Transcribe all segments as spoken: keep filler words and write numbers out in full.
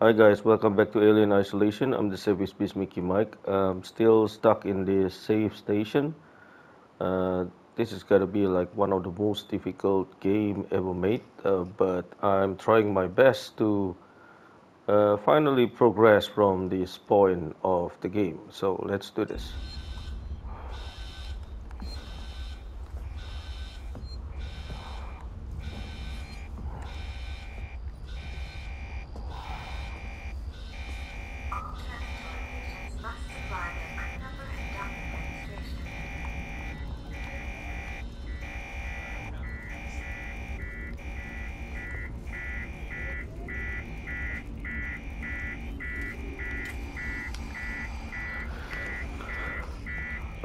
Hi guys, welcome back to Alien Isolation. I'm the Safe Space Mickey Mike. I'm still stuck in the safe station. Uh, this is gotta be like one of the most difficult game ever made, uh, but I'm trying my best to uh, finally progress from this point of the game. So let's do this.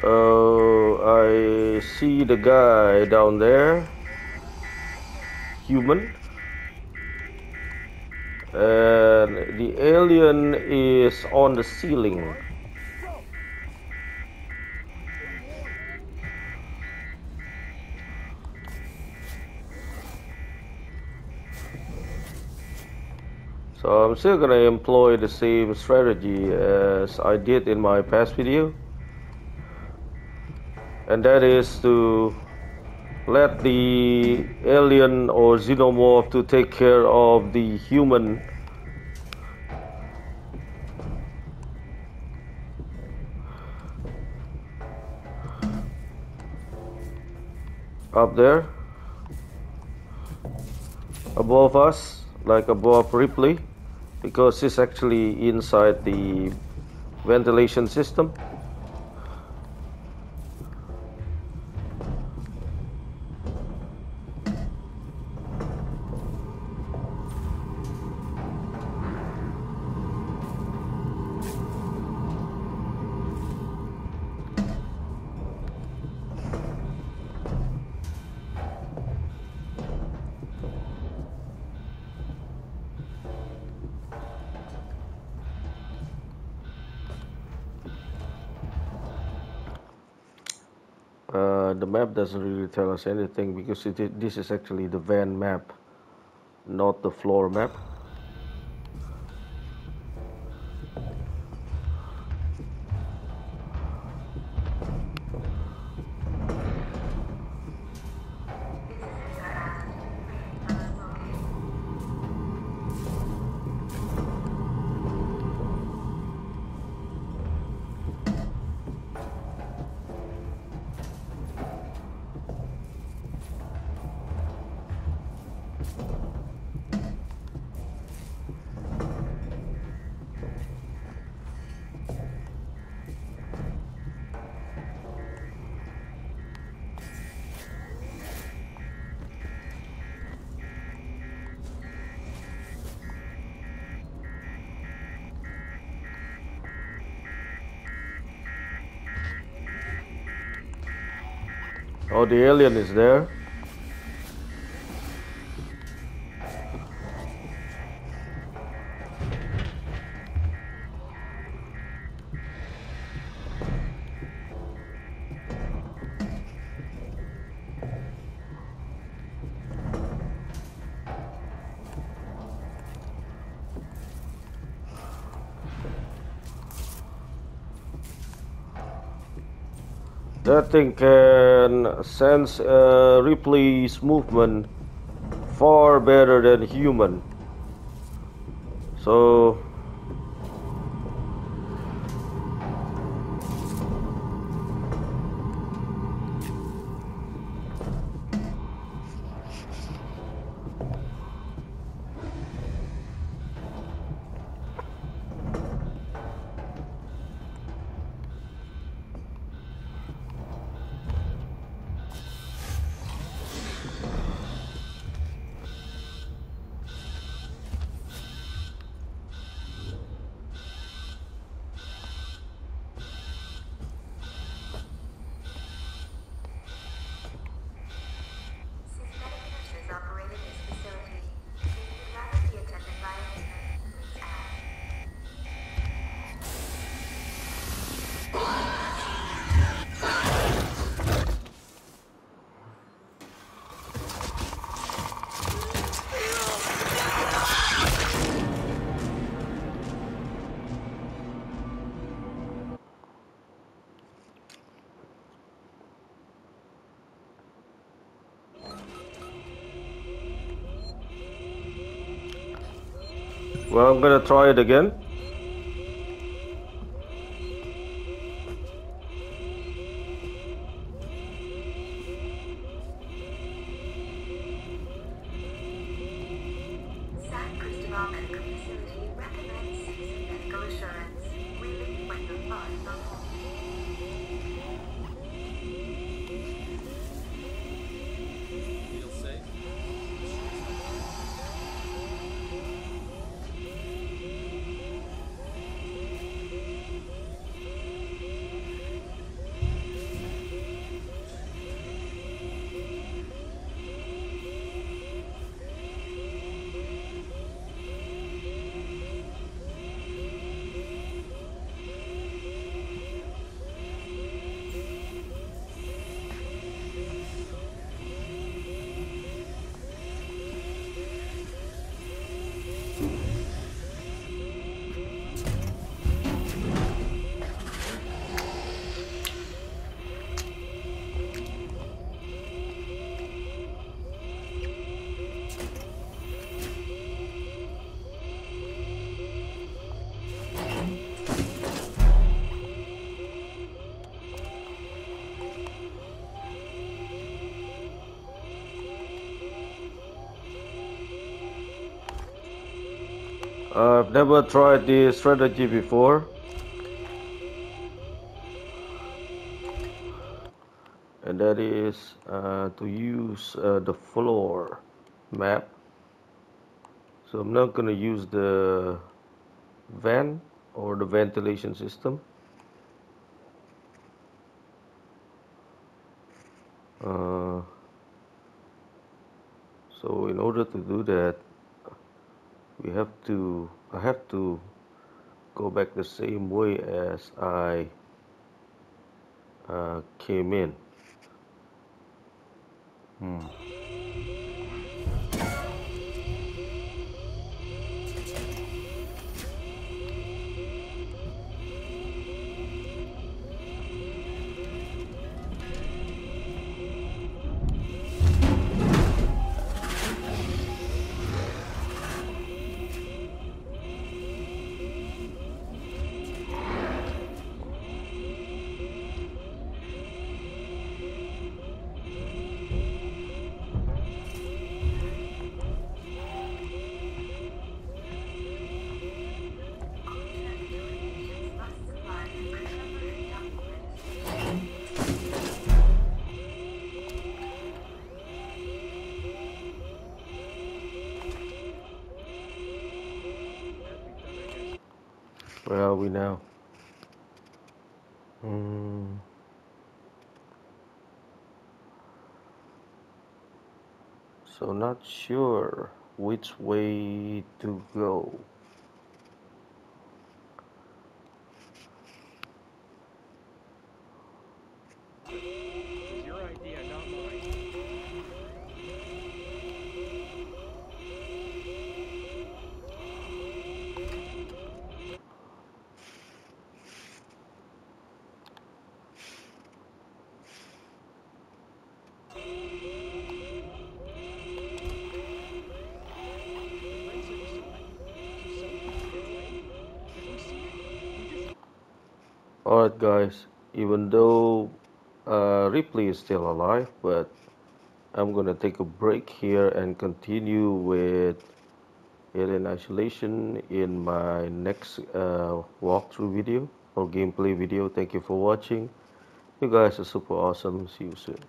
Oh, I see the guy down there, human, and the alien is on the ceiling. So I'm still gonna employ the same strategy as I did in my past video. And that is to let the alien or xenomorph to take care of the human. Up there. Above us, like above Ripley, because she's actually inside the ventilation system. Uh, the map doesn't really tell us anything because it, it, this is actually the van map, not the floor map. Oh, the alien is there. That thing can sense uh, Ripley's movement far better than human. So Well, I'm gonna try it again. I've never tried the strategy before, and that is uh, to use uh, the floor map. So I'm not going to use the van or the ventilation system. Uh, so in order to do that, we have to, I have to go back the same way as I uh, came in. Hmm. Where are we now? Mm. So not sure which way to go. Alright guys, even though uh, Ripley is still alive, but I'm gonna take a break here and continue with Alien Isolation in my next uh, walkthrough video or gameplay video. Thank you for watching. You guys are super awesome. See you soon.